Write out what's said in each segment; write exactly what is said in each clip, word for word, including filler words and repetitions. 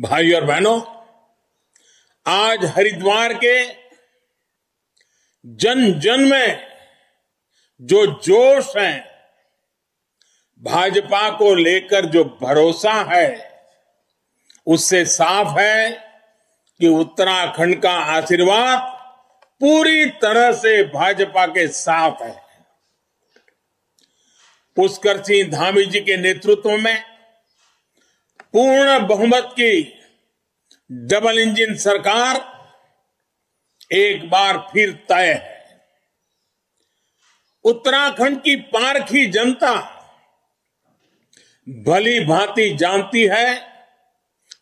भाई और बहनों, आज हरिद्वार के जन जन में जो जोश है, भाजपा को लेकर जो भरोसा है, उससे साफ है कि उत्तराखंड का आशीर्वाद पूरी तरह से भाजपा के साथ है। पुष्कर सिंह धामी जी के नेतृत्व में पूर्ण बहुमत की डबल इंजन सरकार एक बार फिर तय है। उत्तराखंड की पारखी जनता भली भांति जानती है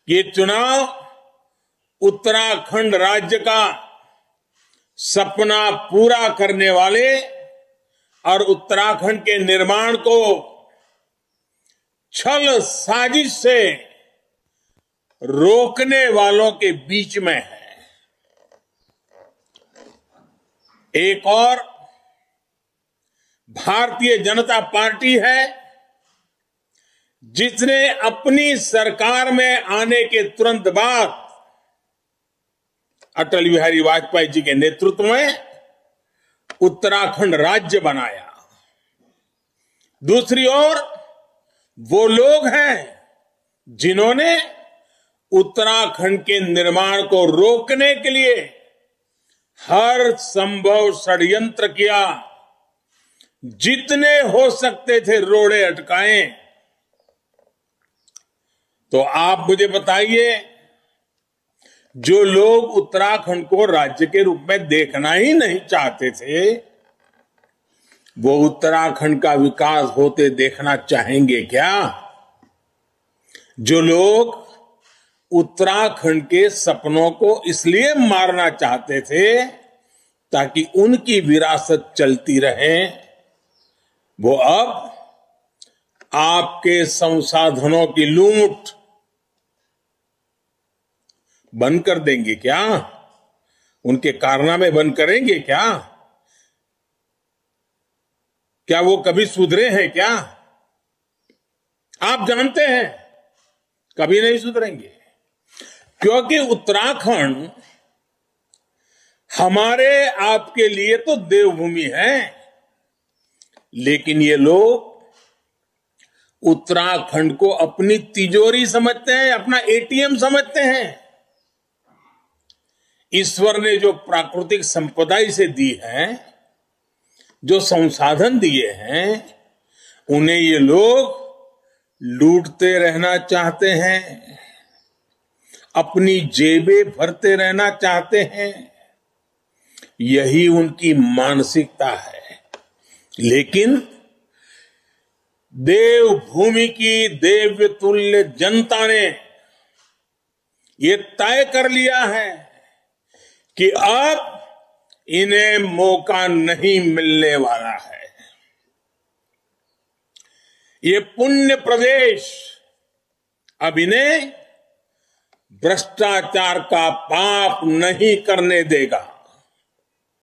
ये चुनाव उत्तराखंड राज्य का सपना पूरा करने वाले और उत्तराखंड के निर्माण को छल साजिश से रोकने वालों के बीच में है। एक और भारतीय जनता पार्टी है जिसने अपनी सरकार में आने के तुरंत बाद अटल बिहारी वाजपेयी जी के नेतृत्व में उत्तराखंड राज्य बनाया। दूसरी ओर वो लोग हैं जिन्होंने उत्तराखंड के निर्माण को रोकने के लिए हर संभव षड्यंत्र किया, जितने हो सकते थे रोड़े अटकाए। तो आप मुझे बताइए, जो लोग उत्तराखंड को राज्य के रूप में देखना ही नहीं चाहते थे, वो उत्तराखंड का विकास होते देखना चाहेंगे क्या? जो लोग उत्तराखंड के सपनों को इसलिए मारना चाहते थे ताकि उनकी विरासत चलती रहे, वो अब आपके संसाधनों की लूट बंद कर देंगे क्या? उनके कारनामे बंद करेंगे क्या? क्या वो कभी सुधरे हैं क्या? आप जानते हैं, कभी नहीं सुधरेंगे, क्योंकि उत्तराखंड हमारे आपके लिए तो देवभूमि है, लेकिन ये लोग उत्तराखंड को अपनी तिजोरी समझते हैं, अपना ए टी एम समझते हैं। ईश्वर ने जो प्राकृतिक संपदा इसे दी है, जो संसाधन दिए हैं, उन्हें ये लोग लूटते रहना चाहते हैं, अपनी जेबें भरते रहना चाहते हैं। यही उनकी मानसिकता है। लेकिन देवभूमि की देव तुल्य जनता ने ये तय कर लिया है कि अब इन्हें मौका नहीं मिलने वाला है। ये पुण्य प्रदेश अब इन्हें भ्रष्टाचार का पाप नहीं करने देगा।